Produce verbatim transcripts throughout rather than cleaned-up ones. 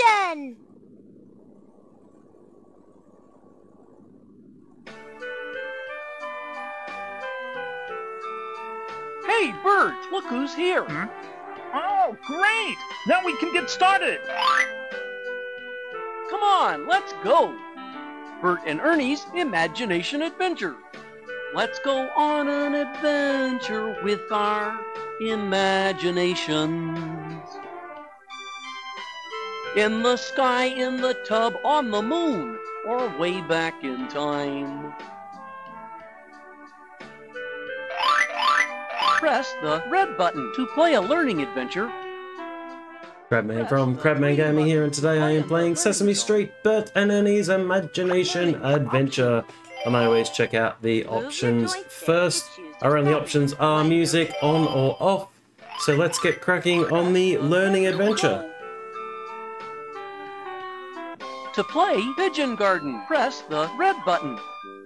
Action! Hey, Bert! Look who's here! Hmm? Oh, great! Now we can get started! Come on, let's go! Bert and Ernie's Imagination Adventure! Let's go on an adventure with our imaginations! In the sky, in the tub, on the moon, or way back in time. Press the red button to play a learning adventure. Crabman from Crabman Gaming here, and today I am playing Sesame Street, Bert and Ernie's Imagination Adventure. And I always check out the options first. Around the options are music on or off. So let's get cracking on the learning adventure. To play Pigeon Garden, press the red button.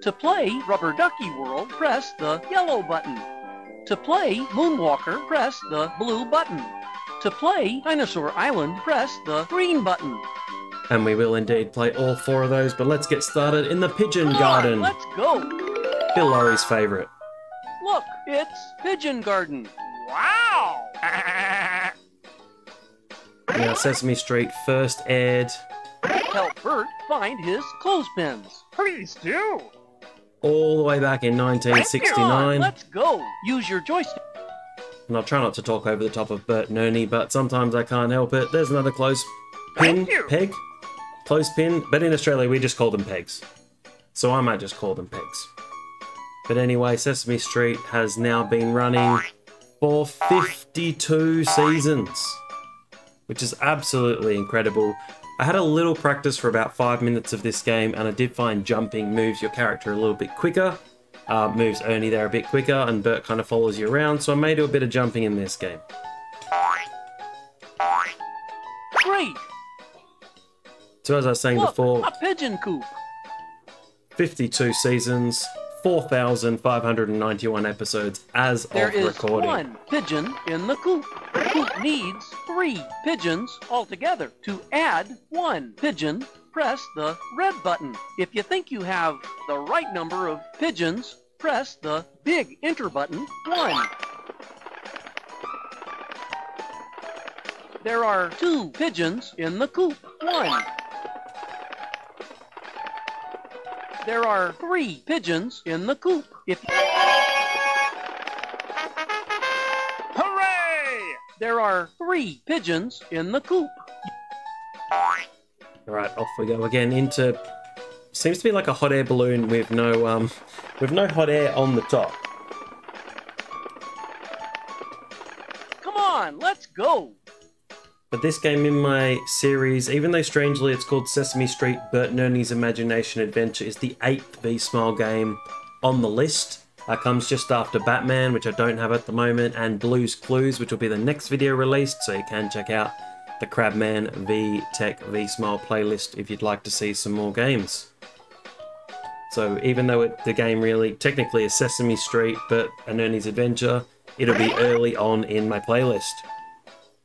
To play Rubber Ducky World, press the yellow button. To play Moonwalker, press the blue button. To play Dinosaur Island, press the green button. And we will indeed play all four of those, but let's get started in the Pigeon Garden. Let's go! Bill Lurie's favourite. Look, it's Pigeon Garden. Wow! Now Sesame Street first aired. Help Bert find his clothespins. Please do! All the way back in nineteen sixty-nine. Let's go! Use your joystick. And I'll try not to talk over the top of Bert and Ernie, but sometimes I can't help it. There's another close pin. Peg? Close pin? But in Australia, we just call them pegs. So I might just call them pegs. But anyway, Sesame Street has now been running for fifty-two seasons, which is absolutely incredible. I had a little practice for about five minutes of this game, and I did find jumping moves your character a little bit quicker, uh, moves Ernie there a bit quicker, and Bert kind of follows you around, so I may do a bit of jumping in this game. Great! So as I was saying Look, before, a pigeon coop. fifty-two seasons, four thousand five hundred ninety-one episodes as there of recording. There is one pigeon in the coop. The coop needs three pigeons altogether. To add one pigeon, press the red button. If you think you have the right number of pigeons, press the big enter button, one. There are two pigeons in the coop, one. There are three pigeons in the coop. If Hooray! There are three pigeons in the coop. Alright, off we go again into... Seems to be like a hot air balloon with no, um... with no hot air on the top. Come on, let's go! But this game in my series, even though strangely it's called Sesame Street Bert and Ernie's Imagination Adventure, is the eighth V-Smile game on the list. That comes just after Batman, which I don't have at the moment, and Blue's Clues, which will be the next video released, so you can check out the Crabman V-Tech V-Smile playlist if you'd like to see some more games. So even though it, the game really technically is Sesame Street Bert and Ernie's Adventure, it'll be early on in my playlist.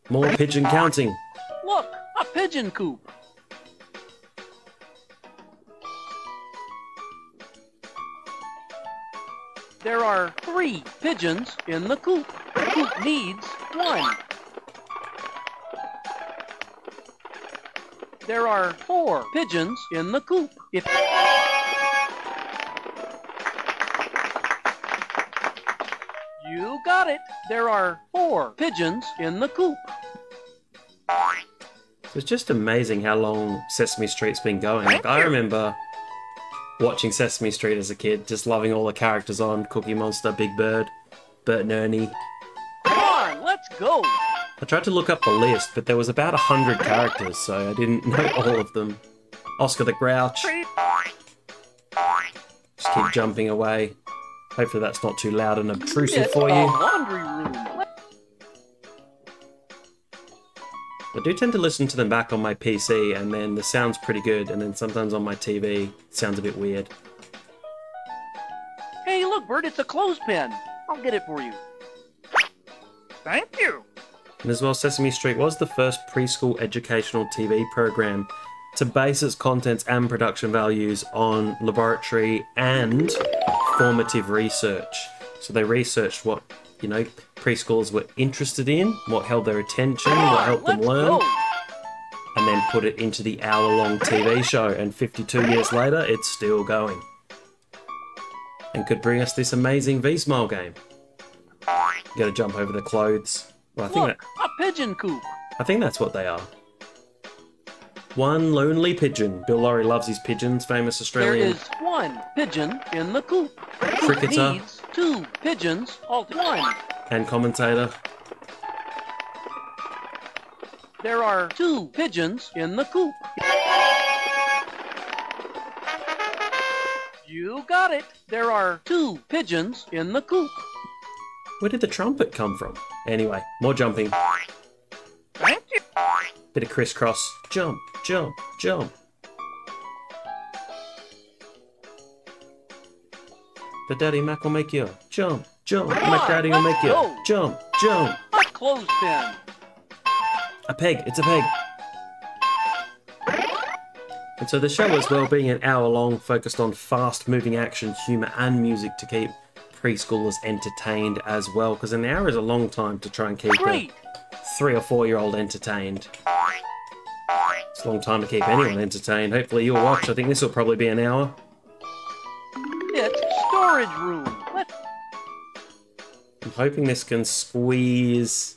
More pigeon counting. Look, a pigeon coop. There are three pigeons in the coop. The coop needs one. There are four pigeons in the coop. If you got it. There are four pigeons in the coop. It's just amazing how long Sesame Street's been going. Like, I remember watching Sesame Street as a kid, just loving all the characters on Cookie Monster, Big Bird, Bert and Ernie. Come on, let's go! I tried to look up the list, but there was about a hundred characters, so I didn't know all of them. Oscar the Grouch. Just keep jumping away. Hopefully that's not too loud and obtrusive it's for you. Laundry room. I do tend to listen to them back on my P C, and then the sound's pretty good, and then sometimes on my T V it sounds a bit weird. Hey look Bert, it's a clothespin. I'll get it for you. Thank you. And as well, Sesame Street was the first preschool educational T V program to base its contents and production values on laboratory and formative research. So they researched what, you know, preschoolers were interested in, what held their attention, what helped them learn, and then put it into the hour-long T V show. And fifty-two years later, it's still going. And could bring us this amazing V-Smile game. You gotta jump over the clothes. Well, I think Look, that, a pigeon coop. I think that's what they are. One lonely pigeon. Bill Laurie loves his pigeons, famous Australian. There is one pigeon in the coop. Cricketer. Two pigeons, all one. And commentator. There are two pigeons in the coop. You got it. There are two pigeons in the coop. Where did the trumpet come from? Anyway, more jumping. Bit of crisscross. Jump, jump, jump. But Daddy Mac will make you jump, jump. Mac Daddy will make you jump, jump. A clothespin. A peg. It's a peg. And so the show as well, being an hour long, focused on fast-moving action, humour and music to keep preschoolers entertained as well. Because an hour is a long time to try and keep a three or four-year-old entertained. It's a long time to keep anyone entertained. Hopefully you'll watch. I think this will probably be an hour. It's storage room. What? I'm hoping this can squeeze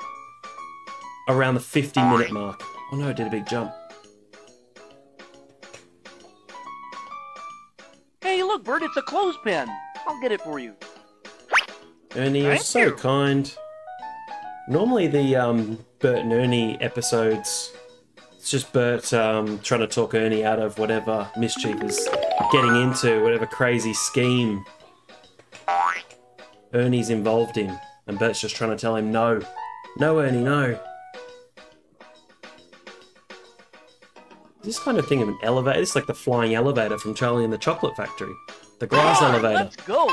around the fifty-minute mark. Oh no, it did a big jump. Hey, look, Bert, it's a clothespin. I'll get it for you. Ernie, you're so kind. Normally the um, Bert and Ernie episodes, it's just Bert um, trying to talk Ernie out of whatever mischief is getting into, whatever crazy scheme Ernie's involved in. And Bert's just trying to tell him, no. No, Ernie, no. This kind of thing of an elevator. It's like the flying elevator from Charlie and the Chocolate Factory. The glass oh, elevator. Let's go.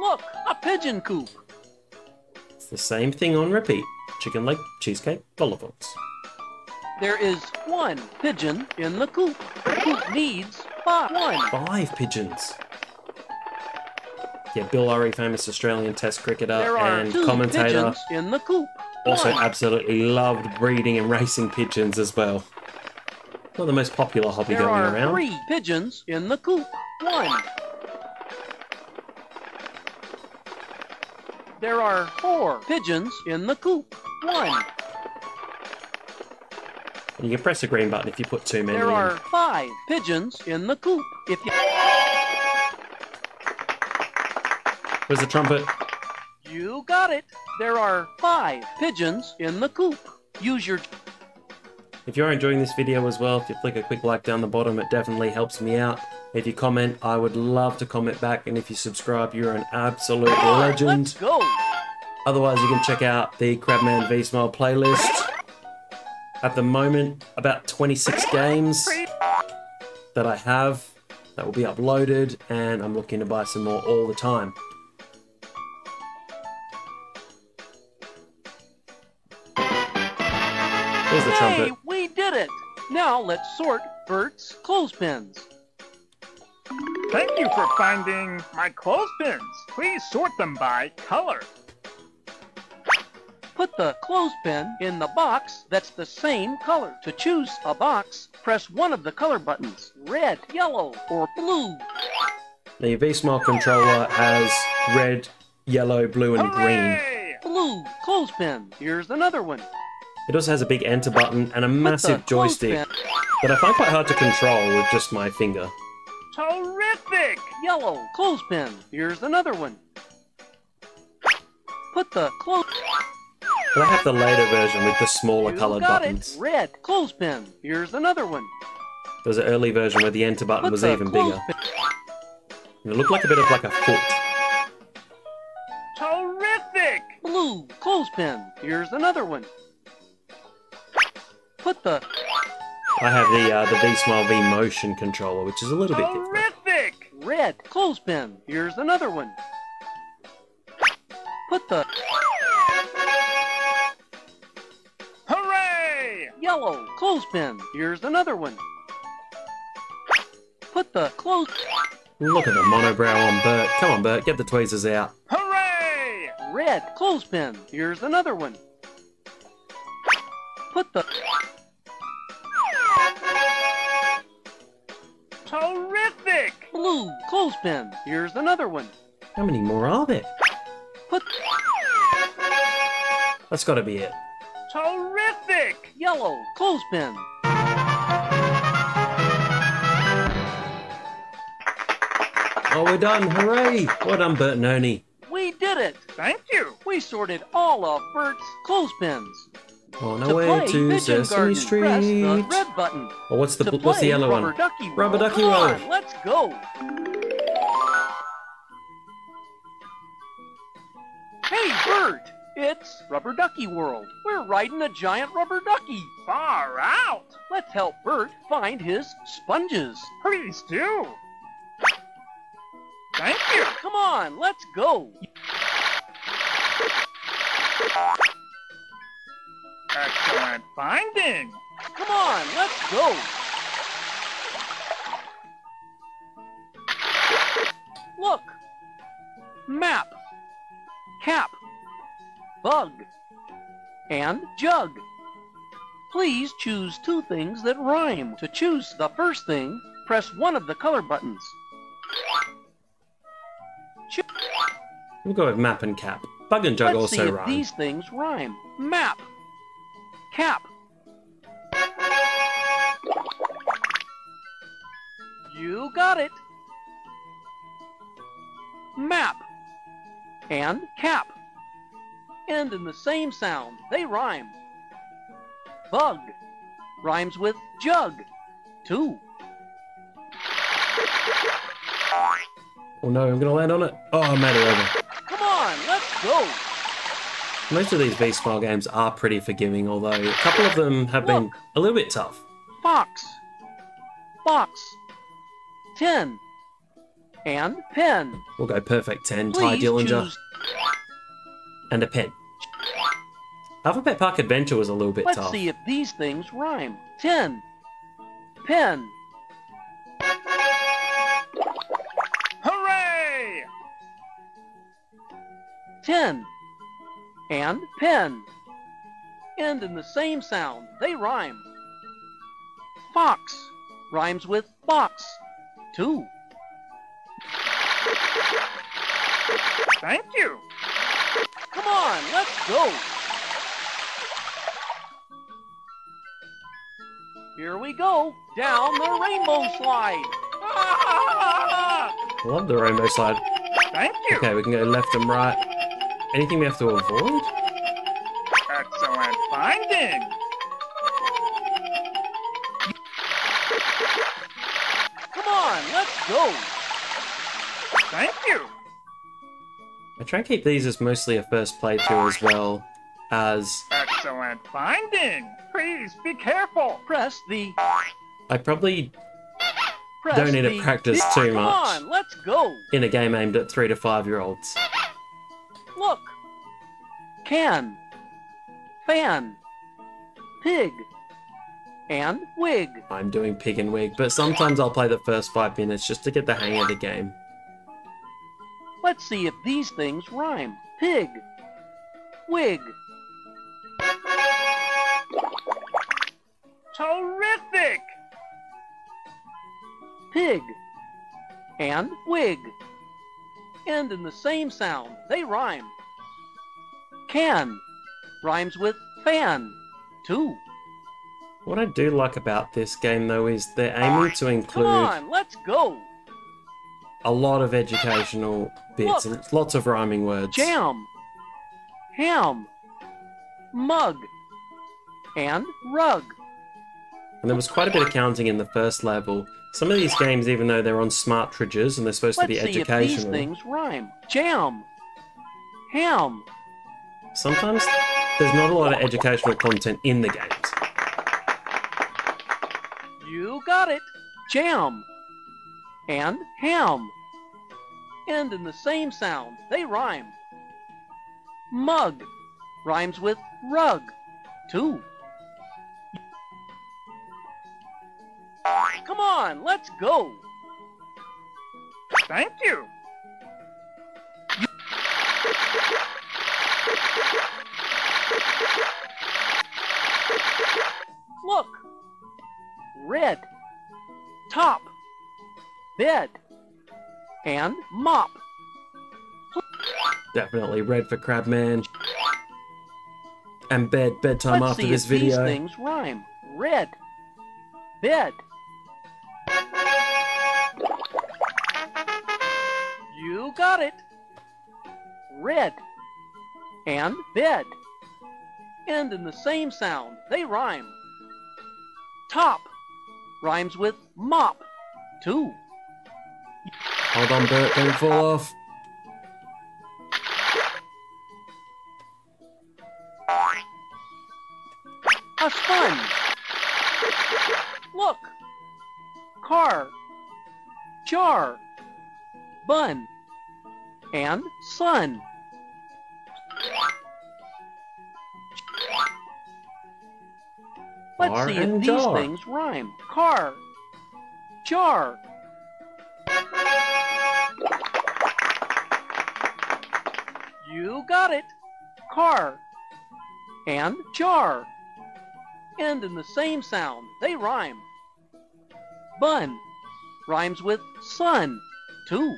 Look, a pigeon coop. It's the same thing on repeat. Chicken leg, cheesecake, lollipops. There is one pigeon in the coop. The coop needs five. One. Five pigeons. Yeah, Bill Laurie, famous Australian Test cricketer there are and two commentator. Pigeons in the coop. Also absolutely loved breeding and racing pigeons as well. Not the most popular hobby there going around. There are three pigeons in the coop. One. There are four pigeons in the coop. One. And you can press the green button if you put too many in. There are five pigeons in the coop. If you... Where's the trumpet? You got it. There are five pigeons in the coop. Use your... If you're enjoying this video as well, if you flick a quick like down the bottom, it definitely helps me out. If you comment, I would love to comment back. And if you subscribe, you're an absolute legend. Let's go. Otherwise, you can check out the Crabman V-Smile playlist. At the moment, about twenty-six games that I have that will be uploaded. And I'm looking to buy some more all the time. There's the trumpet. Hey, we did it! Now let's sort Bert's clothespins. Thank you for finding my clothespins. Please sort them by color. Put the clothespin in the box that's the same color. To choose a box, press one of the color buttons, red, yellow, or blue. The V-Smile controller has red, yellow, blue, and Hooray! green. Blue clothespin. Here's another one. It also has a big enter button and a massive joystick that I find quite hard to control with just my finger. Terrific! Yellow clothespin. Here's another one. Put the clothespin. But I have the later version with the smaller coloured buttons. It. Red clothespin. Here's another one. There was an early version where the enter button Put was even bigger. And it looked like a bit of like a foot. Terrific! Blue clothespin. Here's another one. Put the... I have the uh, the V-Smile V-Motion controller, which is a little bit different. Terrific! Red clothespin. Here's another one. What the? Hooray! Yellow, clothespin. Here's another one. Put the clothes. Look at the monobrow on Bert. Come on, Bert, get the tweezers out. Hooray! Red, clothespin. Here's another one. Put the. Terrific! Blue, clothespin. Here's another one. How many more are there? Put. That's gotta be it. Terrific! Yellow, clothespin. Oh, we're done, hooray! Well done, Bert and Ernie. We did it! Thank you! We sorted all of Bert's clothespins. On our way to Sesame Street. Press the red button. Oh, what's the, what's the yellow one? Rubber Ducky Roll. Let's go! Hey, Bert! It's Rubber Ducky World. We're riding a giant rubber ducky. Far out! Let's help Bert find his sponges. Please do! Thank you! Come on, let's go! Excellent finding! Come on, let's go! Look! Map! Cap! Bug! And jug! Please choose two things that rhyme. To choose the first thing, press one of the color buttons. We'll go with map and cap. Bug and jug also rhyme. Let's see if these things rhyme. Map. Cap. You got it. Map. And cap. End in the same sound. They rhyme. Bug rhymes with jug. Two. Oh no, I'm gonna land on it. Oh, I made it over. Come on, let's go. Most of these V-Smile games are pretty forgiving, although a couple of them have Look. been a little bit tough. Box. Box. Ten. And pen. We'll go perfect ten, Please Ty Dillinger. Choose. And a pen. Alphabet Park Adventure was a little bit Let's tough. Let's see if these things rhyme. Ten. Pen. Ten and pen end in the same sound. They rhyme. Fox rhymes with box. Two. Thank you. Come on, let's go. Here we go down the rainbow slide. I love the rainbow slide. Thank you. Okay, we can go left and right. Anything we have to avoid? Excellent finding! Come on, let's go! Thank you! I try and keep these as mostly a first playthrough as well as... Excellent finding! Please be careful! Press the... I probably Press don't need the... to practice too Come much on, let's go. in a game aimed at three to five year olds. Look, can, fan, pig, and wig. I'm doing pig and wig, but sometimes I'll play the first five minutes just to get the hang of the game. Let's see if these things rhyme. Pig, wig. Terrific! Pig and wig end in the same sound. They rhyme. Can rhymes with fan. Two. What I do like about this game, though, is they're aiming to include Come on, let's go. a lot of educational bits. Look. Lots of rhyming words. Jam, ham, mug, and rug. And there was quite a bit of counting in the first level. Some of these games, even though they're on smart fridges and they're supposed Let's to be see educational. If these things rhyme. Jam. Ham. Sometimes there's not a lot of educational content in the games. You got it. Jam. And ham. End in the same sound. They rhyme. Mug rhymes with rug, too. Come on, let's go. Thank you. Look. Red. Top. Bed. And mop. Definitely red for Crabman. And bed, bedtime Let's after see this if video. These things rhyme. Red. Bed. You got it. Red. And bed. End in the same sound. They rhyme. Top rhymes with mop, too. Hold on, Bert, don't fall off. A sponge. Look. Car. Jar. Bun. And sun. Let's see if these things rhyme. Car. Jar. You got it. Car. And jar. End in the same sound. They rhyme. Bun. Rhymes with sun, too.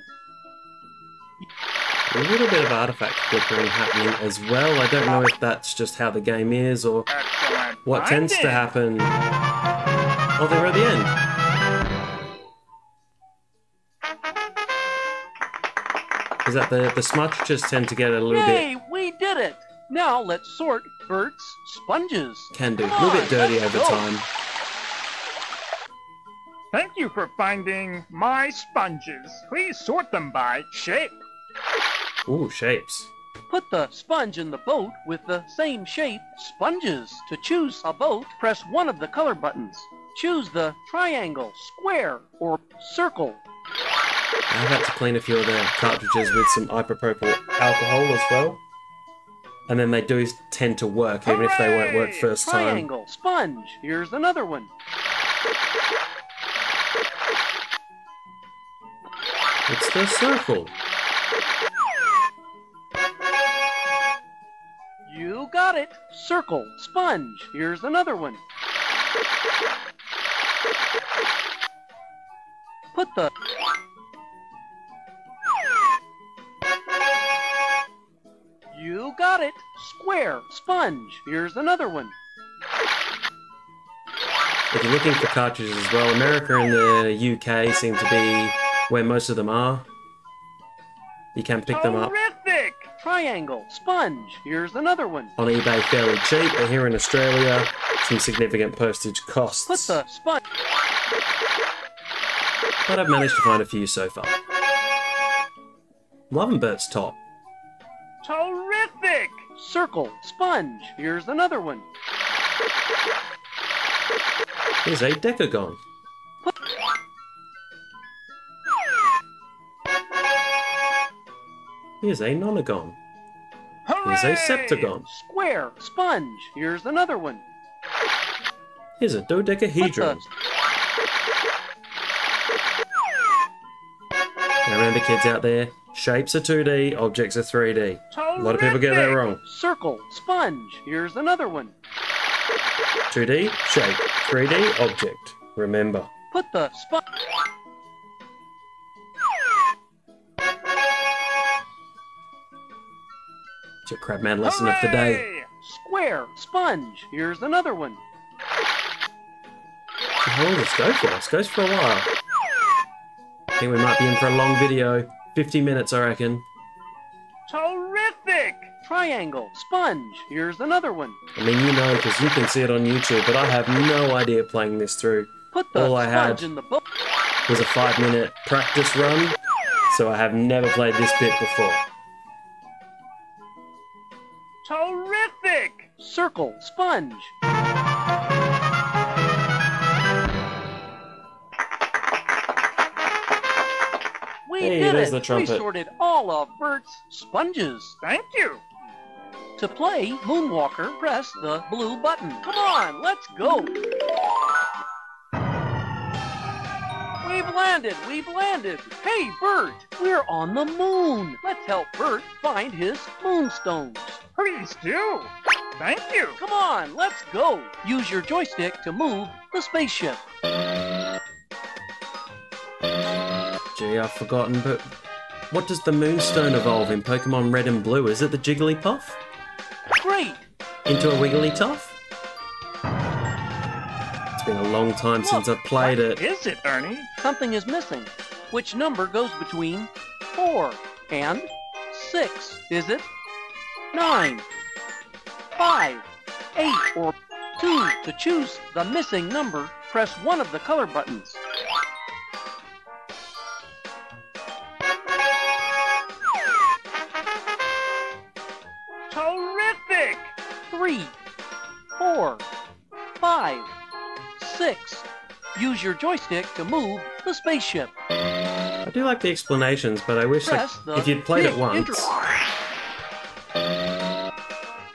A little bit of artifact flickering happening as well. I don't know if that's just how the game is or... what tends to happen? Oh, they're at the end. Is that the the smudges tend to get a little Yay, bit? Hey, we did it! Now let's sort Bert's sponges. Can do. Come a little bit dirty over go. time. Thank you for finding my sponges. Please sort them by shape. Ooh, shapes. Put the sponge in the boat with the same shape sponges. To choose a boat, press one of the color buttons. Choose the triangle, square, or circle. I've had to clean a few of the cartridges with some isopropyl alcohol as well. And then they do tend to work, even Hooray! If they won't work first triangle, time. Triangle, sponge. Here's another one. It's the circle. You got it. Circle, sponge. Here's another one. Put the... You got it. Square, sponge. Here's another one. If you're looking for cartridges as well, America and the U K seem to be where most of them are. You can pick them up. Triangle, sponge. Here's another one. On eBay, fairly cheap, but here in Australia, some significant postage costs. Put the sponge. But I've managed to find a few so far. Loving Bert's top. Terrific! Circle, sponge. Here's another one. Here's a decagon. Put Here's a nonagon. Hooray! Here's a septagon. Square, sponge. Here's another one. Here's a dodecahedron. Now remember, kids out there, shapes are two D, objects are three D. Terrific. A lot of people get that wrong. Circle, sponge. Here's another one. two D, shape. three D, object. Remember. Put the sponge. It's your Crabman lesson Hooray! Of the day. Square, sponge. Here's another one. Oh, this goes for us. Goes for a while. I think we might be in for a long video. fifty minutes, I reckon. Terrific! Triangle, sponge. Here's another one. I mean, you know, because you can see it on YouTube, but I have no idea playing this through. Put the All I had in the book. was a five-minute practice run, so I have never played this bit before. Terrific! Circle, sponge. We hey, did it! The trumpet. We sorted all of Bert's sponges. Thank you! To play Moonwalker, press the blue button. Come on, let's go! We've landed! We've landed! Hey, Bert! We're on the moon! Let's help Bert find his moonstones. Please do! Thank you! Come on, let's go! Use your joystick to move the spaceship. Gee, I've forgotten, but what does the moonstone evolve in Pokemon Red and Blue? Is it the Jigglypuff? Great! Into a Wigglytuff? It's been a long time Look, since I've played it. Is it, Ernie? Something is missing. Which number goes between four and six? Is it nine, five, eight, or two? To choose the missing number, press one of the color buttons. Terrific! Three, four, five, six. Use your joystick to move the spaceship. I do like the explanations, but I wish I, if you'd played it once,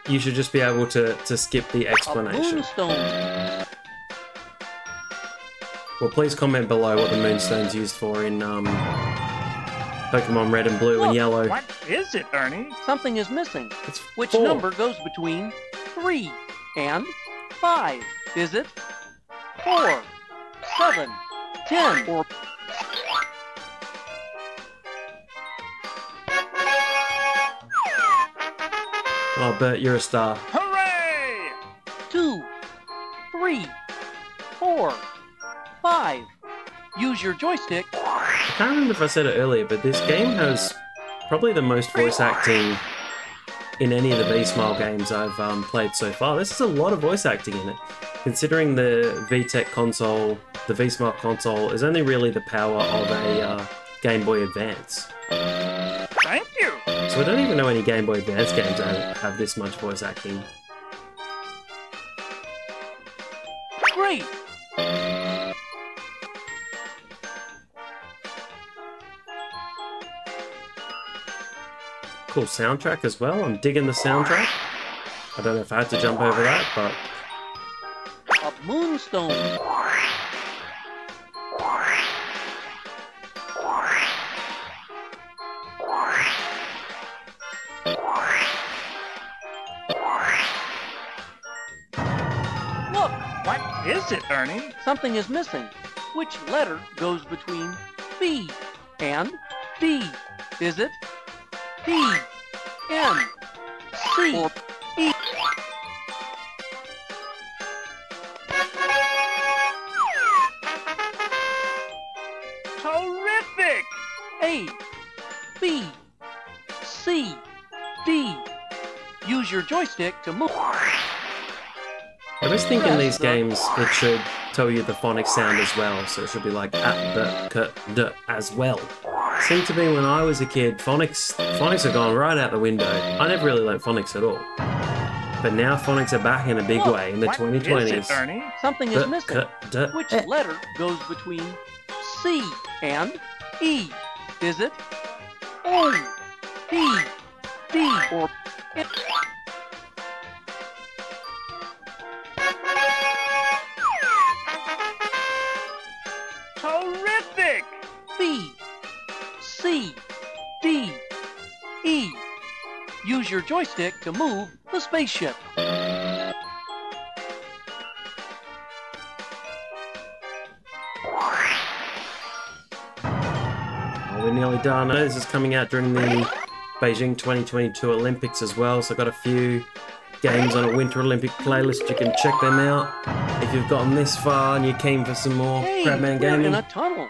you should just be able to, to skip the explanation. Moonstone. Well, please comment below what the moonstone's used for in um, Pokemon Red and Blue Look, and Yellow. What is it, Ernie? Something is missing. It's Which four. number goes between three and five? Is it four, seven, ten, or... I'll bet you're a star. Hooray! Two, three, four, five. Use your joystick. I can't remember if I said it earlier, but this game has probably the most voice acting in any of the V-Smile games I've um, played so far. This is a lot of voice acting in it. Considering the V-Tech console, the V-Smile console, is only really the power of a uh, Game Boy Advance. Thank you! So I don't even know any Game Boy Advance games that have this much voice acting. Great! Cool soundtrack as well. I'm digging the soundtrack. I don't know if I had to jump over that, but... A moonstone! Is it, Ernie? Something is missing. Which letter goes between B and D? Is it P, M, C, or E? Terrific! A, B, C, D. Use your joystick to move. I was thinking these games, it should tell you the phonic sound as well, so it should be like at, the, k, d, as well. Seemed to be when I was a kid, phonics phonics are gone right out the window. I never really learnt phonics at all. But now phonics are back in a big Look, way in the twenty twenties. Is it, Ernie? Something is missing. K, d, Which eh. letter goes between C and E? Is it O, P, D, or it? Terrific! B, C, D, E. Use your joystick to move the spaceship. Oh, we're nearly done. I know this is coming out during the Beijing twenty twenty-two Olympics as well, so I've got a few games on a Winter Olympic playlist. You can check them out if you've gotten this far and you came for some more hey, Crabman gaming. In a tunnel.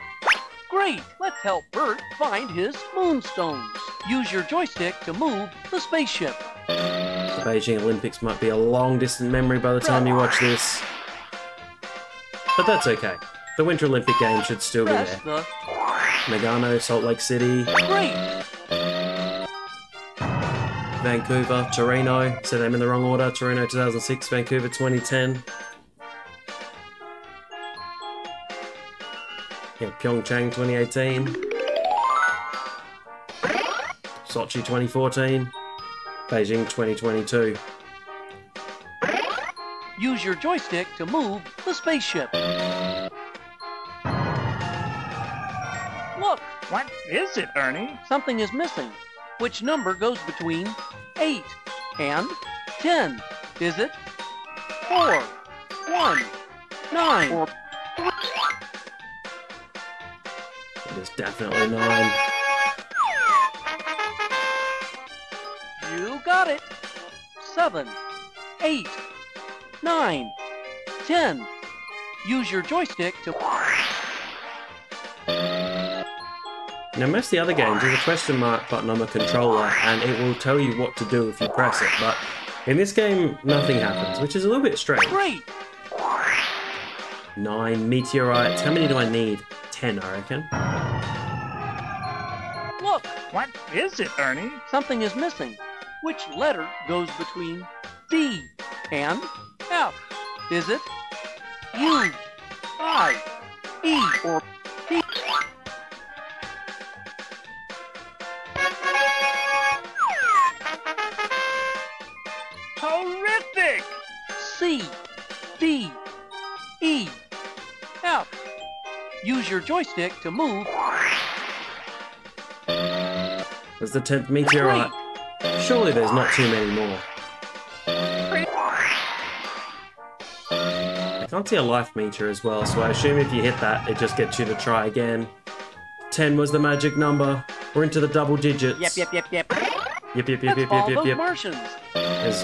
Great! Let's help Bert find his moonstones. Use your joystick to move the spaceship. The Beijing Olympics might be a long distant memory by the time you watch this, but that's okay. The Winter Olympic games should still be there. The... Nagano, Salt Lake City. Great! Vancouver, Torino, said them in the wrong order. Torino two thousand six, Vancouver twenty ten. Yeah, Pyeongchang twenty eighteen. Sochi twenty fourteen. Beijing twenty twenty-two. Use your joystick to move the spaceship. Look! What is it, Ernie? Something is missing. Which number goes between eight and ten? Is it four, one, nine, or three? It is definitely nine. You got it. Seven, eight, nine, ten. Use your joystick to... Now most of the other games, there's a question mark button on the controller and it will tell you what to do if you press it, but in this game nothing happens, which is a little bit strange. Great! Nine meteorites. How many do I need? Ten, I reckon. Look! What is it, Ernie? Something is missing. Which letter goes between D and F? Is it U, I, E, or P? Horrific! C, D, E, F. Use your joystick to move. There's the tenth meteorite. Surely there's not too many more. I can't see a life meter as well, so I assume if you hit that, it just gets you to try again. ten was the magic number. We're into the double digits. Yep, yep, yep, yep. Yep, yep, yep, yep, yep, yep, yep. Martians. There's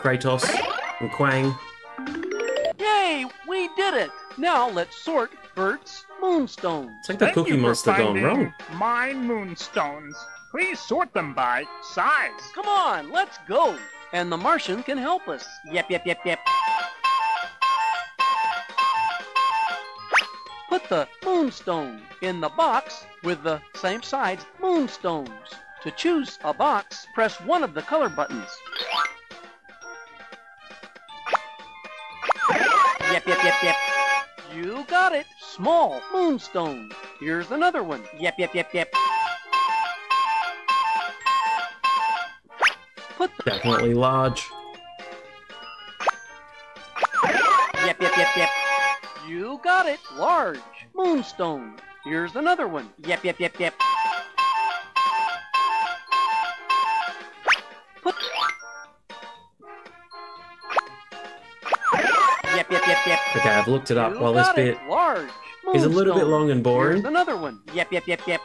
Kratos and Quang. Yay, we did it! Now let's sort Bert's moonstones. It's like the Thank Cookie Monster gone wrong. My moonstones. Please sort them by size. Come on, let's go. And the Martian can help us. Yep, yep, yep, yep. Put the moonstone in the box with the same size moonstones. To choose a box, press one of the color buttons. Yep, yep, yep, yep. You got it. Small moonstone. Here's another one. Yep, yep, yep, yep. Put the... Definitely large. Yep, yep, yep, yep. You got it. Large moonstone. Here's another one. Yep, yep, yep, yep. Yep, yep, yep, yep. Okay, I've looked it up. Well, this bit large is a little bit long and boring. Here's another one. Yep, yep, yep, yep.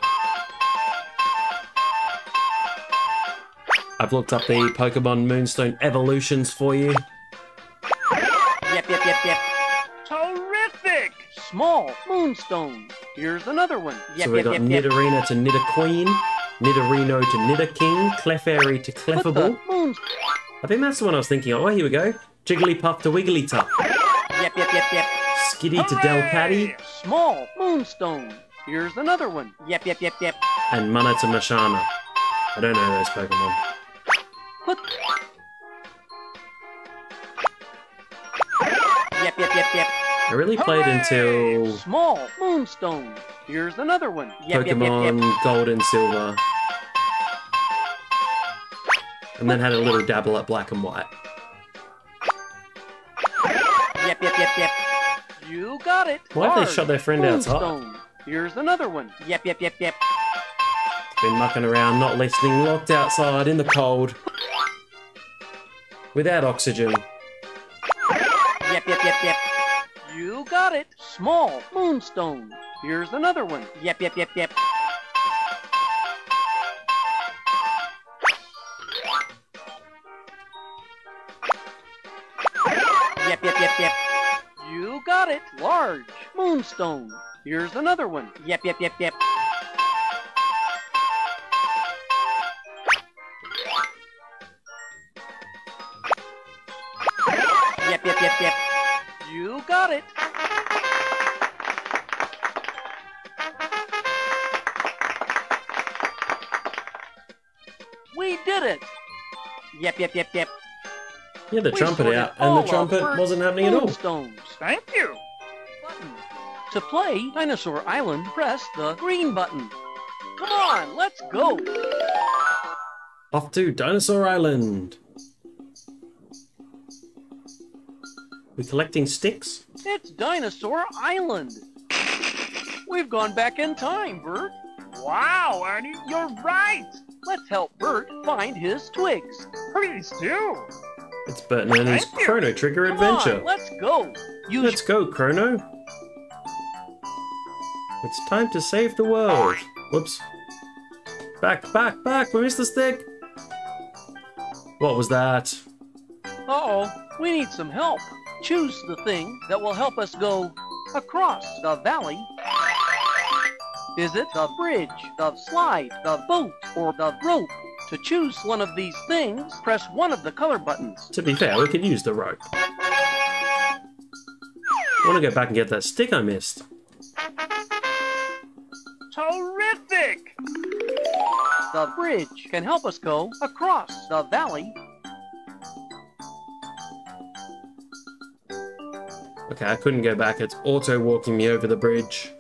I've looked up the Pokemon Moonstone evolutions for you. Yep, yep, yep, yep. Terrific! Small Moonstone. Here's another one. Yep, so we've yep, got yep, Nidorina yep. to Nidoqueen, Nidorino to Nidoking, Clefairy to Clefable. I think that's the one I was thinking of. Oh, here we go. Jigglypuff to Wigglytuff. Yep, yep, yep, yep. Skitty to Delcatty. Small Moonstone. Here's another one. Yep, yep, yep, yep. And Mana to Mashana. I don't know those Pokemon. Put... Yep, yep, yep, yep. I really played until... Small Moonstone. Here's another one. Yep, Pokemon yep, yep, yep. Gold and Silver. And then had a little dabble at Black and White. Yep, yep, yep, yep. You got it. Why have they shot their friend outside? Here's another one. Yep, yep, yep, yep. Been mucking around, not listening, locked outside in the cold. Without oxygen. Yep, yep, yep, yep. You got it. Small moonstone. Here's another one. Yep, yep, yep, yep. Yep, yep, yep, yep. You got it. Large moonstone. Here's another one. Yep, yep, yep, yep. Yep, yep, yep, yep. You got it. We did it. Yep, yep, yep, yep. You had the trumpet out, and the trumpet wasn't happening at all. Thank you. Button. To play Dinosaur Island, press the green button. Come on, let's go. Off to Dinosaur Island. We collecting sticks? It's Dinosaur Island. We've gone back in time, Bert. Wow, Ernie, you're right. Let's help Bert find his twigs. Please do. It's Bert and Ernie's Chrono Trigger Come adventure. On, let's go. You let's go, Chrono. It's time to save the world. Whoops. Back, back, back. We missed the stick. What was that? Uh-oh. We need some help. Choose the thing that will help us go across the valley. Is it the bridge, the slide, the boat, or the rope? To choose one of these things, press one of the color buttons. To be fair, we could use the rope. I want to go back and get that stick I missed. Terrific! The bridge can help us go across the valley. Okay, I couldn't go back. It's auto-walking me over the bridge.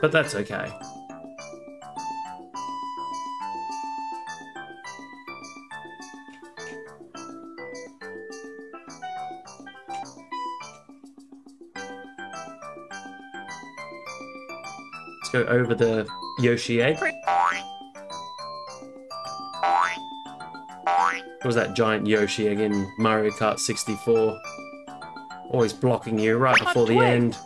But that's okay. Let's go over the Yoshi egg. It was that giant Yoshi egg in Mario Kart sixty-four. Always blocking you right before the end.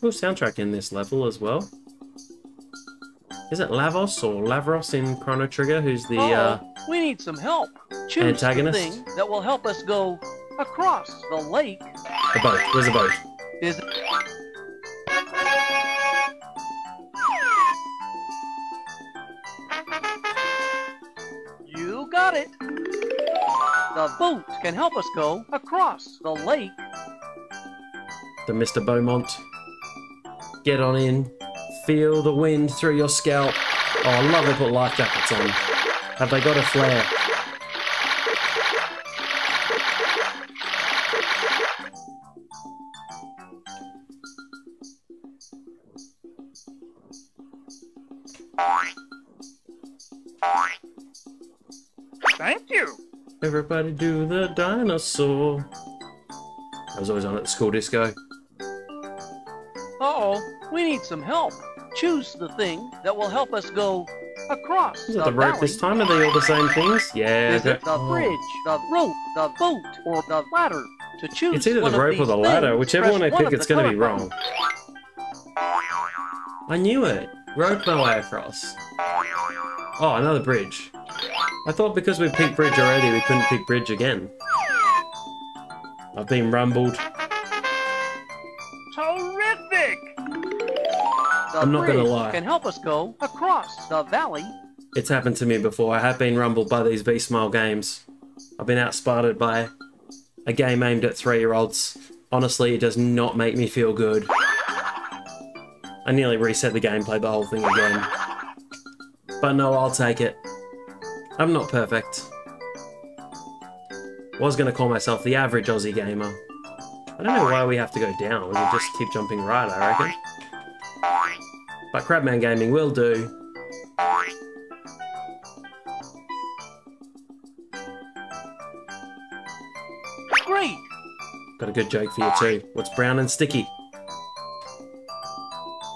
Cool soundtrack in this level as well. Is it Lavos or Lavros in Chrono Trigger? Who's the oh, uh, we need some help. Choose antagonist? The thing that will help us go across the lake. A boat. Where's the boat? Is it it. The boat can help us go across the lake. The Mister Beaumont. Get on in. Feel the wind through your scalp. Oh, I love they put life jackets on. Have they got a flare? Everybody do the dinosaur. I was always on at the school disco. Uh-oh, we need some help. Choose the thing that will help us go across the Is it the rope this time? Are they all the same things? Yeah. Is it the oh. bridge, the rope, the boat, or the ladder? To choose It's either the rope or the ladder. Whichever one I pick, it's going to be wrong. I knew it. Rope my way across. Oh, another bridge. I thought because we picked bridge already, we couldn't pick bridge again. I've been rumbled. Terrific! The I'm not gonna lie. Can help us go across the valley. It's happened to me before. I have been rumbled by these V-Smile games. I've been outsmarted by a game aimed at three-year-olds. Honestly, it does not make me feel good. I nearly reset the game, played the whole thing again. But no, I'll take it. I'm not perfect. Was going to call myself the average Aussie gamer. I don't know why we have to go down. We can just keep jumping right, I reckon. But Crabman Gaming will do. Great! Got a good joke for you too. What's brown and sticky?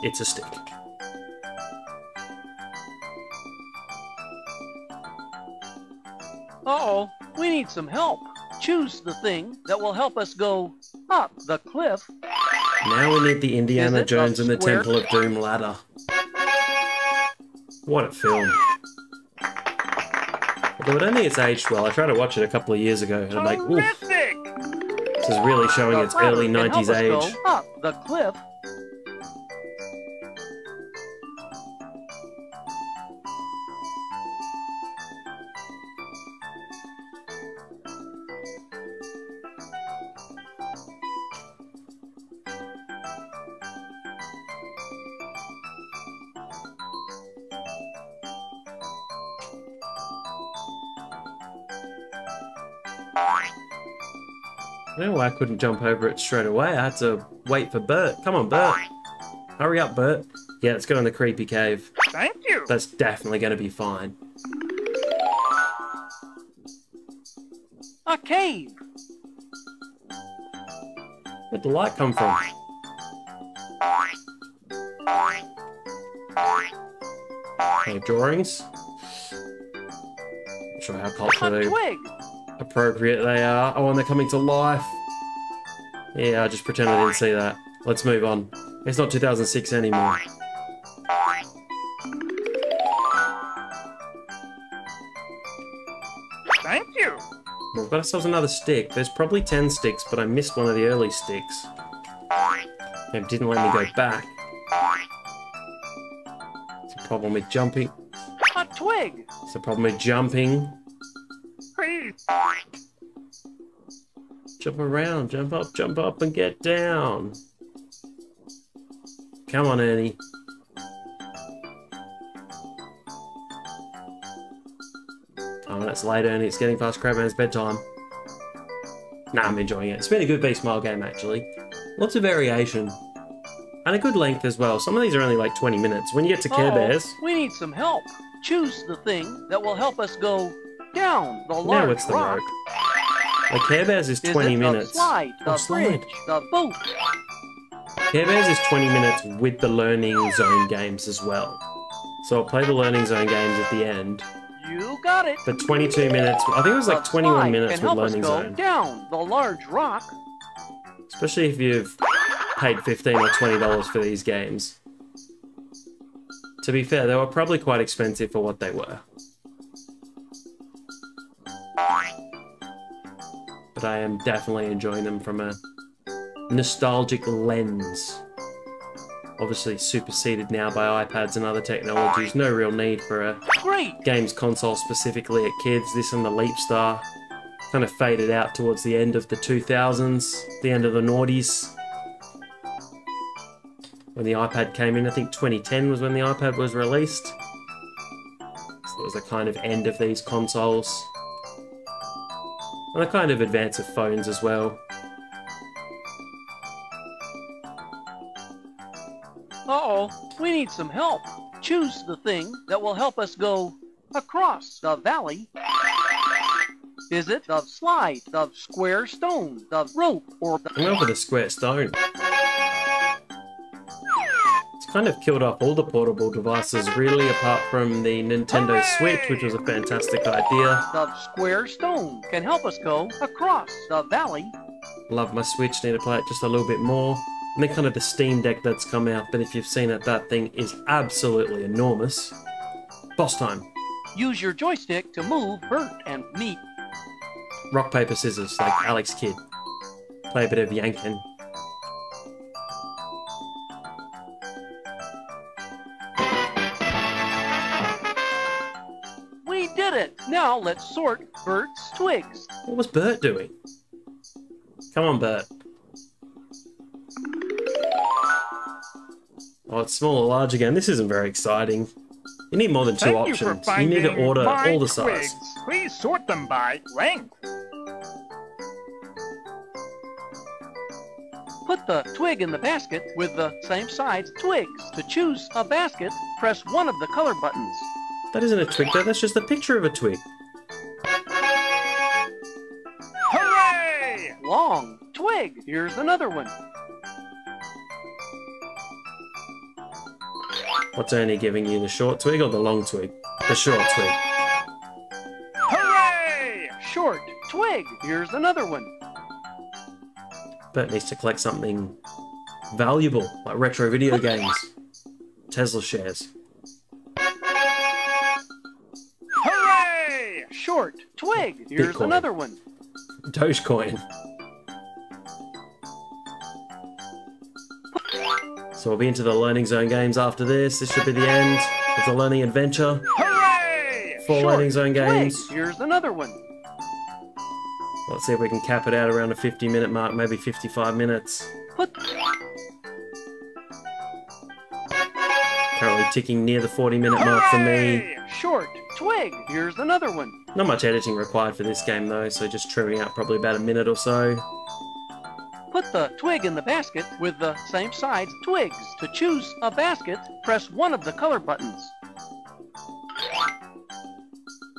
It's a stick. Uh-oh, we need some help. Choose the thing that will help us go up the cliff. Now we need the Indiana Jones and the Temple of Doom ladder. What a film. Although I don't think it's aged well. I tried to watch it a couple of years ago and I'm like, oof. This is really showing its early nineties age. Up the cliff. I don't know why I couldn't jump over it straight away. I had to wait for Bert. Come on, Bert. Hurry up, Bert. Yeah, let's go in the creepy cave. Thank you. That's definitely going to be fine. A cave. Where'd the light come from? Any drawings? Not sure how culturally appropriate they are. Oh, and they're coming to life. Yeah, I just pretend I didn't see that. Let's move on. It's not two thousand six anymore. Thank you. We've got ourselves another stick. There's probably ten sticks, but I missed one of the early sticks. It didn't let me go back. Problem with jumping. A twig. It's the problem with jumping. Please. Jump around, jump up, jump up, and get down. Come on, Ernie. Oh, that's late, Ernie. It's getting past Crabman's bedtime. Nah, I'm enjoying it. It's been a good Beast Mile game, actually. Lots of variation. And a good length as well. Some of these are only like twenty minutes. When you get to Care Bears... Oh, we need some help. Choose the thing that will help us go down the large rock. Now it's the rope. Like Care Bears is twenty minutes. Slide, the bridge, the boat. Care Bears is twenty minutes with the Learning Zone games as well. So I'll play the Learning Zone games at the end. You got it. The twenty-two minutes. I think it was like twenty-one minutes with Learning Zone. Down the large rock. Especially if you've... paid fifteen or twenty dollars for these games. To be fair, they were probably quite expensive for what they were. But I am definitely enjoying them from a nostalgic lens. Obviously superseded now by iPads and other technologies. No real need for a Great. games console specifically at kids. This and the Leap Star kind of faded out towards the end of the two thousands, the end of the noughties. When the iPad came in, I think twenty ten was when the iPad was released. So it was the kind of end of these consoles. And the kind of advance of phones as well. Uh-oh, we need some help. Choose the thing that will help us go across the valley. Is it the slide, the square stone, the rope, or the... I'm over the square stone. Kind of killed off all the portable devices really, apart from the Nintendo Switch, which was a fantastic idea. The square stone can help us go across the valley. Love my Switch, need to play it just a little bit more. And then kind of the Steam Deck that's come out, but if you've seen it, that thing is absolutely enormous. Boss time. Use your joystick to move Bert and me. Rock, paper, scissors, like Alex Kidd. Play a bit of yanking. Now let's sort Bert's twigs. What was Bert doing? Come on, Bert. Oh, it's small or large again. This isn't very exciting. You need more than two Thank options. You, you need to order all the twigs. Size. Please sort them by length. Put the twig in the basket with the same size twigs. To choose a basket, press one of the color buttons. That isn't a twig though, that's just a picture of a twig. Hooray! Long twig. Here's another one. What's Ernie giving you, the short twig or the long twig? The short twig. Hooray! Short twig. Here's another one. Bert needs to collect something valuable, like retro video games, Tesla shares. Short twig. Here's Bitcoin. Another one. Dogecoin. So we'll be into the Learning Zone games after this. This should be the end of the learning adventure. Hooray! Four Short Learning Zone games. Twig. Here's another one. Let's see if we can cap it out around a fifty minute mark, maybe fifty-five minutes. Put Currently ticking near the forty minute mark for me. Short twig. Here's another one. Not much editing required for this game though, so just trimming out probably about a minute or so. put the twig in the basket with the same size twigs. To choose a basket, press one of the color buttons.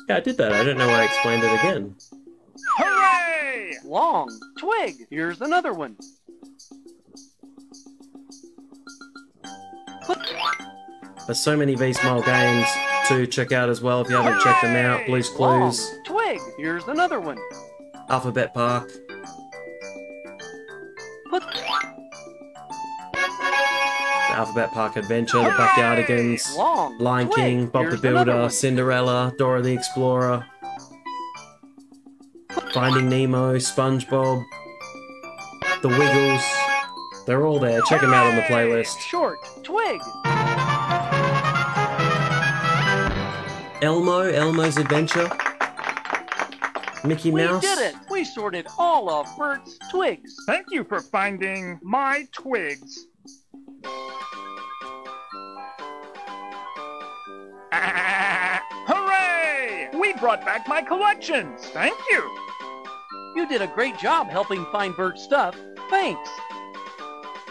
Yeah, I did that. I don't know why I explained it again. Hooray! Long twig. Here's another one. There's so many V-Smile games to check out as well if you haven't checked them out. Blue's Clues. Long twig. Here's another one. Alphabet Park. Put Alphabet Park Adventure, The Backyardigans, Long Lion twig. King, Bob Here's the Builder, Cinderella, Dora the Explorer, Finding Nemo, SpongeBob, The Wiggles. They're all there. Check them out on the playlist. Short twig. Elmo, Elmo's Adventure. Mickey Mouse. We did it! We sorted all of Bert's twigs. Thank you for finding my twigs. Ah, hooray! We brought back my collections. Thank you. You did a great job helping find Bert's stuff. Thanks.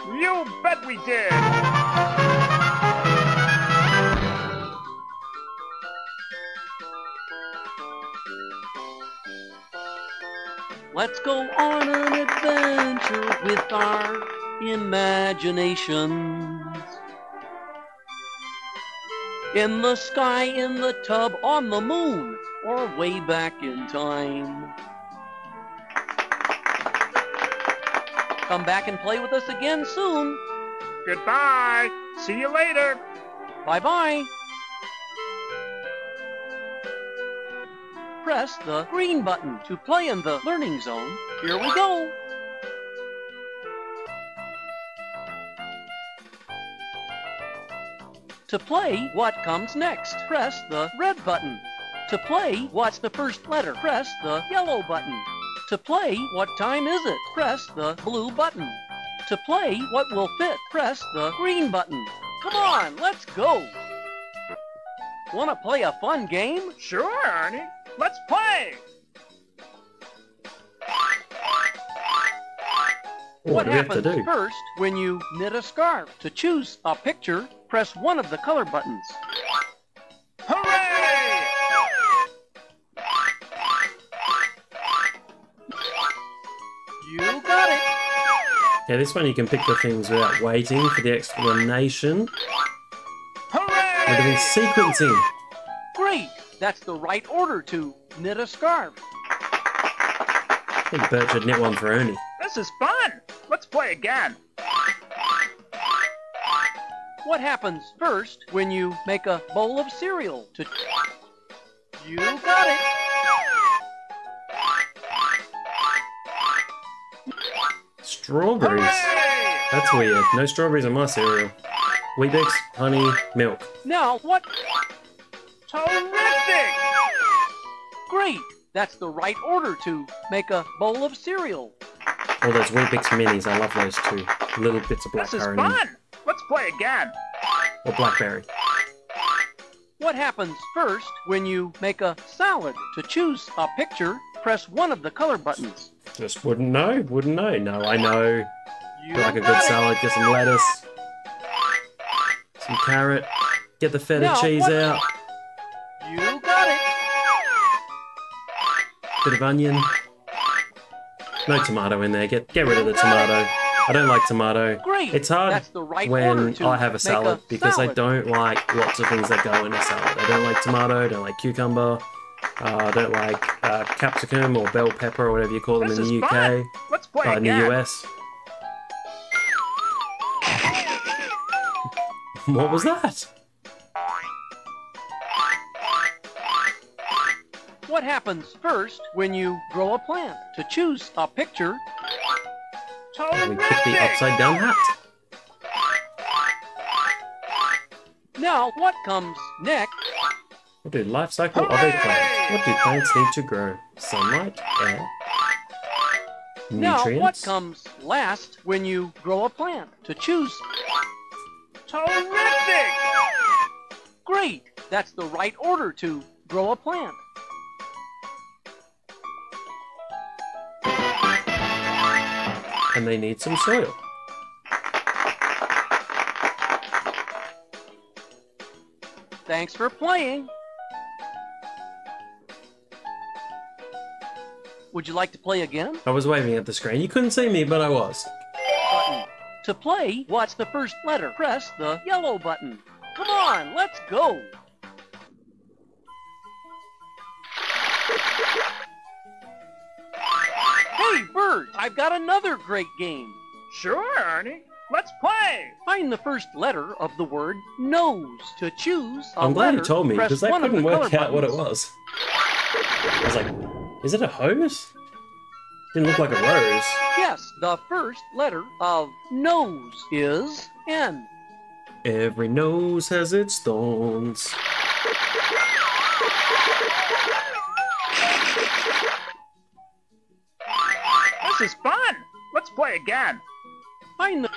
You bet we did. Let's go on an adventure with our imaginations. In the sky, in the tub, on the moon, or way back in time. Come back and play with us again soon. Goodbye. See you later. Bye-bye. Press the green button to play in the learning zone. Here we go. To play what comes next, press the red button. To play what's the first letter, press the yellow button. To play what time is it, press the blue button. To play what will fit, press the green button. Come on, let's go. Wanna play a fun game? Sure, Ernie. Let's play! What, what happens do? first when you knit a scarf? To choose a picture, press one of the color buttons. Hooray! You got it! Yeah, this one you can pick the things without waiting for the explanation. Hooray! We're doing sequencing. Great! That's the right order to knit a scarf. I think Bert should knit one for Ernie. This is fun! Let's play again. What happens first when you make a bowl of cereal? To... You got it! Strawberries? Hooray! That's weird. No strawberries in my cereal. Weet-Bix, honey, milk. Now what... Terrific! Great! That's the right order to make a bowl of cereal. Oh, those Weet-Bix minis. I love those too. Little bits of blackberry. This is fun! Let's play again. Or blackberry. What happens first when you make a salad? To choose a picture, press one of the color buttons. Just wouldn't know. Wouldn't know. No, I know. You like a good salad. Get some lettuce. Some carrot. Get the feta now, cheese out. You got it! Bit of onion. No tomato in there. Get get rid of the tomato. I don't like tomato. Great. It's hard That's the right when I have a salad a because salad. I don't like lots of things that go in a salad. I don't like tomato, I don't like cucumber, uh, I don't like uh, capsicum or bell pepper or whatever you call them this in the U K. Fun. Let's play uh, in again. the U S. What was that? What happens first when you grow a plant? To choose a picture... Terrific! We pick the upside down hat. Now what comes next? What do life cycle of a plant? What do plants need to grow? Sunlight, air, nutrients? Now what comes last when you grow a plant? To choose... Terrific! Great! That's the right order to grow a plant. and they need some soil. Thanks for playing. Would you like to play again? I was waving at the screen. You couldn't see me, but I was. Button. To play, watch the first letter. Press the yellow button. Come on, let's go. Hey, Bird, I've got another great game. Sure, Ernie. Let's play! Find the first letter of the word nose. To choose a I'm glad letter, you told me, because I couldn't work out buttons. What it was. I was like, is it a hose? Didn't look like a rose. Yes, the first letter of nose is N. Every nose has its thorns. This is fun! Let's play again. Find the...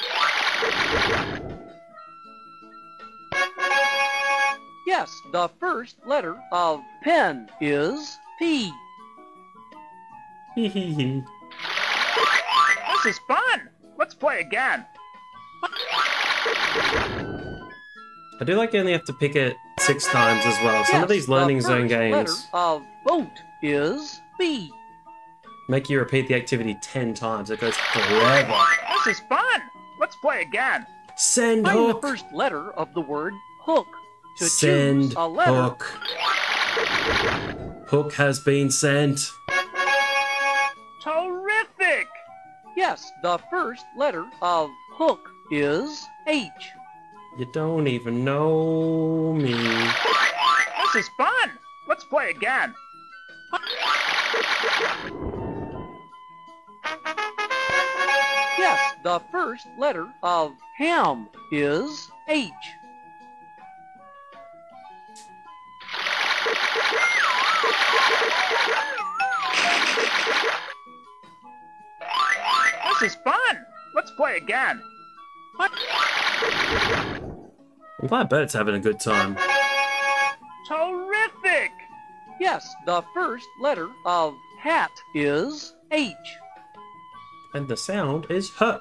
Yes, the first letter of pen is P. This is fun! Let's play again. I do like you only have to pick it six times as well. Some yes, of these learning the zone games... letter of boat is B. Make you repeat the activity ten times. It goes forever. This is fun! Let's play again. Send Find hook. Find the first letter of the word hook. To send choose a letter. Hook. Hook has been sent. Terrific! Yes, the first letter of hook is H. You don't even know me. This is fun! Let's play again. Yes, the first letter of ham is H. This is fun! Let's play again. I'm glad Bert's having a good time. Terrific! Yes, the first letter of hat is H. And the sound is H.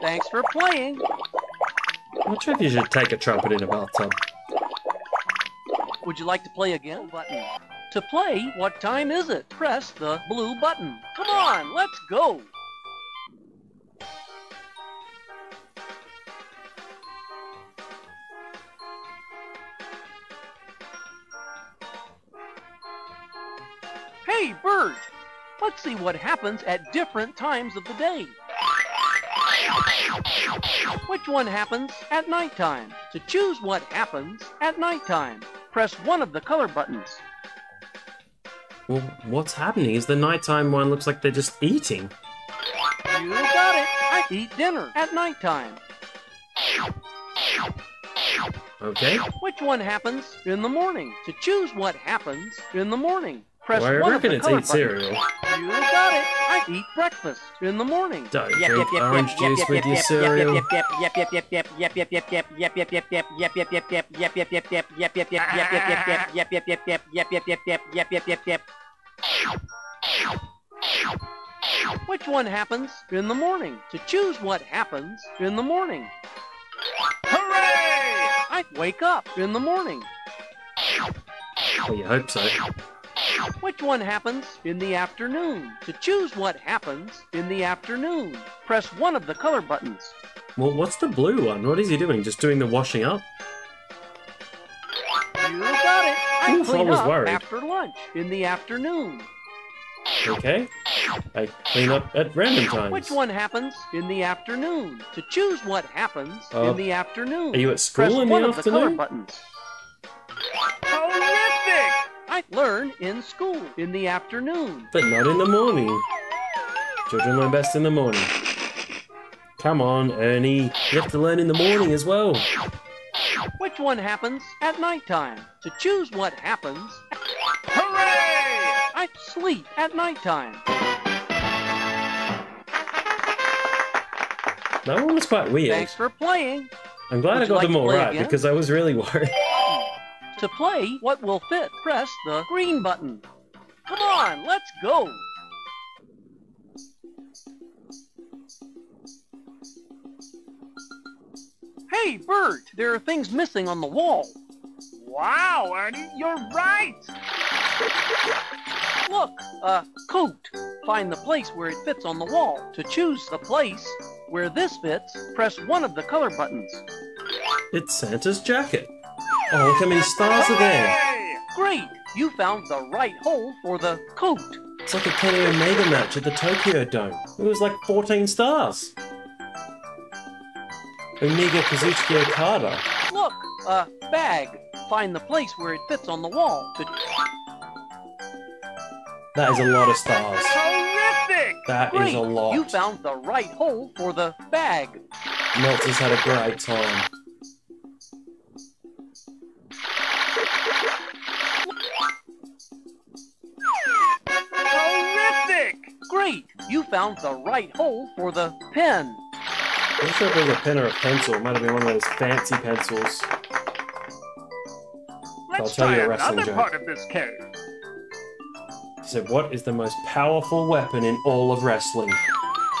Thanks for playing. I'm not sure if you should take a trumpet in a bathtub. Would you like to play again? Button. To play, what time is it? Press the blue button. Come on, let's go. Hey, Bird! Let's see what happens at different times of the day. Which one happens at nighttime? To choose what happens at nighttime, press one of the color buttons. Well, what's happening is the nighttime one looks like they're just eating. You got it! I eat dinner at nighttime. Okay. Which one happens in the morning? To choose what happens in the morning, press well, one of the color buttons. Cereal. You got it. I eat breakfast in the morning. Don't drink orange juice with your cereal. Which one happens in the morning? To choose what happens in the morning. Hooray! I wake up in the morning. Well, you hope so. Which one happens in the afternoon? To choose what happens in the afternoon, press one of the color buttons. Well, what's the blue one? What is he doing? Just doing the washing up? You got it! I Ooh, clean I was up worried. After lunch in the afternoon. Okay. I clean up at random times. Which one happens in the afternoon? To choose what happens uh, in the afternoon, are you at school press in the one afternoon? Of the color buttons. I learn in school in the afternoon. But not in the morning. Children learn best in the morning. Come on, Ernie. You have to learn in the morning as well. Which one happens at nighttime? To choose what happens... Hooray! I sleep at nighttime. That one was quite weird. Thanks for playing. I'm glad I got them all right because I was really worried. To play what will fit, press the green button. Come on, let's go! Hey, Bert, there are things missing on the wall. Wow, Ernie, you're right! Look, a coat. Find the place where it fits on the wall. To choose the place where this fits, press one of the color buttons. It's Santa's jacket. Oh, look how many stars are there. Great, you found the right hole for the coat. It's like a Kenny Omega match at the Tokyo Dome. It was like fourteen stars. Omega Kazuchika Okada. Look, a bag. Find the place where it fits on the wall. To... That is a lot of stars. Horrific! That great. Is a lot. You found the right hole for the bag. Meltzer's had a great time. Horrific! Great! You found the right hole for the pen. I'm not sure if it was a pen or a pencil. It might have been one of those fancy pencils. Let's I'll tell try you a wrestling another joke. Part of this cave. He said, what is the most powerful weapon in all of wrestling?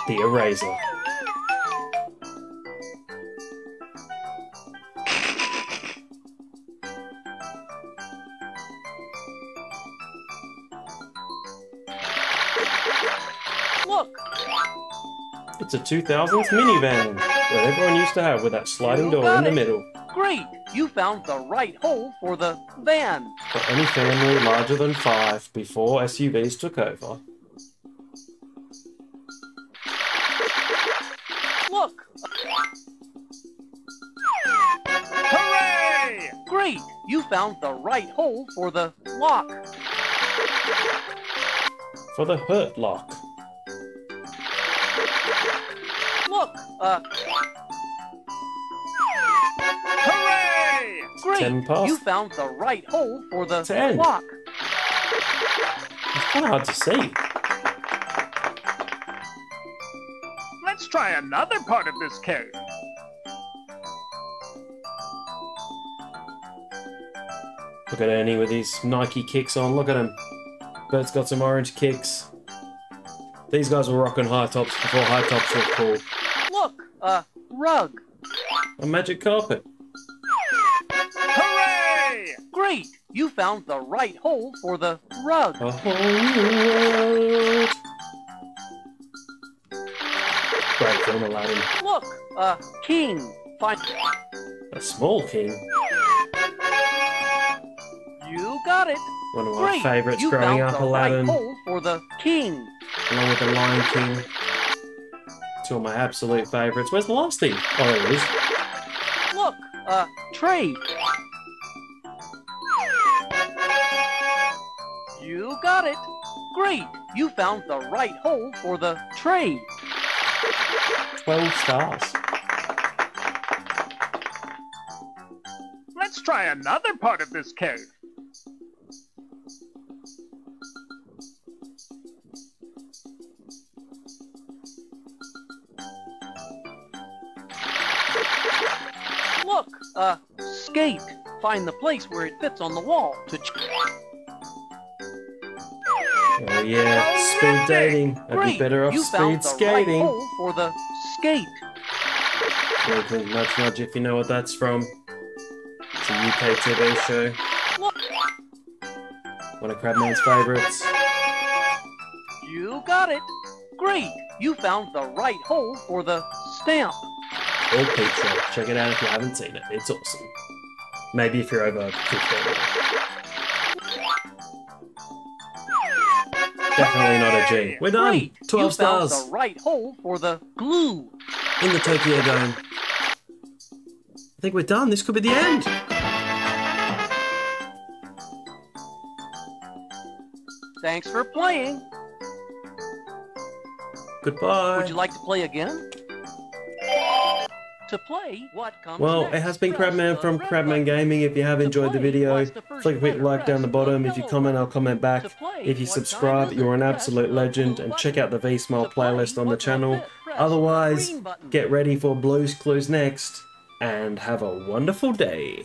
The eraser. Look! It's a two thousands minivan that everyone used to have with that sliding door in the middle. Great! You found the right hole for the van. For any family larger than five before S U Vs took over. Look! Hooray! Great! You found the right hole for the lock. For the hurt lock. Look! Uh... Great! You found the right hole for the ten. Clock. It's kind of hard to see. Let's try another part of this cave. Look at Ernie with his Nike kicks on. Look at him. Bert's got some orange kicks. These guys were rocking high tops before high tops were cool. Look, a rug. A magic carpet. Great! You found the right hole for the rug. A hole in the Great film, Aladdin. Look, a king. Find a small king. You got it. One of my Great. Favorites you growing up, Aladdin. Right hole for the king. Along with the Lion King. Two of my absolute favorites. Where's the last thing? Oh, there it is. Look, a tree. You got it! Great! You found the right hole for the tray! twelve stars. Let's try another part of this cave. Look! A skate! Find the place where it fits on the wall to ch- Oh yeah, speed dating. I'd Great. Be better off you speed skating. Right hole for the skate. Nudge, nudge, nudge, if you know what that's from. It's a U K T V show. Look. One of Crabman's favourites. You got it. Great. You found the right hole for the stamp. Or pizza. Check it out if you haven't seen it. It's awesome. Maybe if you're over fifteen. Definitely not a G. We're done. Great. twelve you stars. Found the right hole for the glue. In the Tokyo Dome. I think we're done. This could be the end. Thanks for playing. Goodbye. Would you like to play again? To play what comes well, next. It has been Crabman from Crabman Gaming. If you have enjoyed the video, click a quick like down the bottom. If you comment, I'll comment back. If you subscribe, you're an absolute legend, and check out the V-Smile playlist on the channel. Otherwise, get ready for Blue's Clues next, and have a wonderful day.